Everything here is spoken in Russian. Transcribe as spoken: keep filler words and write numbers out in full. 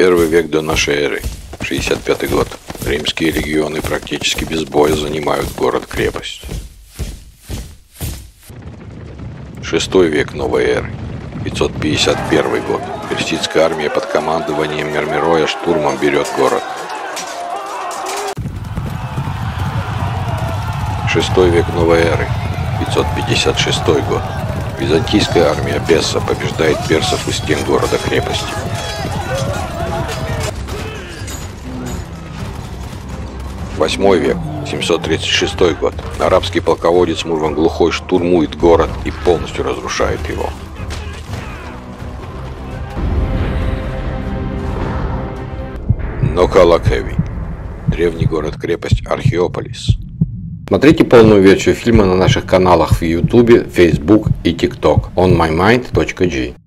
Первый век до нашей эры, шестьдесят пятый год. Римские легионы практически без боя занимают город-крепость. Шестой век новой эры, пятьсот пятьдесят первый год. Персидская армия под командованием Мермироя штурмом берет город. Шестой век новой эры, пятьсот пятьдесят шестой год. Византийская армия Бесса побеждает персов у стен города-крепости. восьмой век, семьсот тридцать шестой год. Арабский полководец Мурван Глухой штурмует город и полностью разрушает его. Нокалакеви. Древний город-крепость Археополис. Смотрите полную версию фильма на наших каналах в YouTube, Facebook и TikTok. on my mind точка g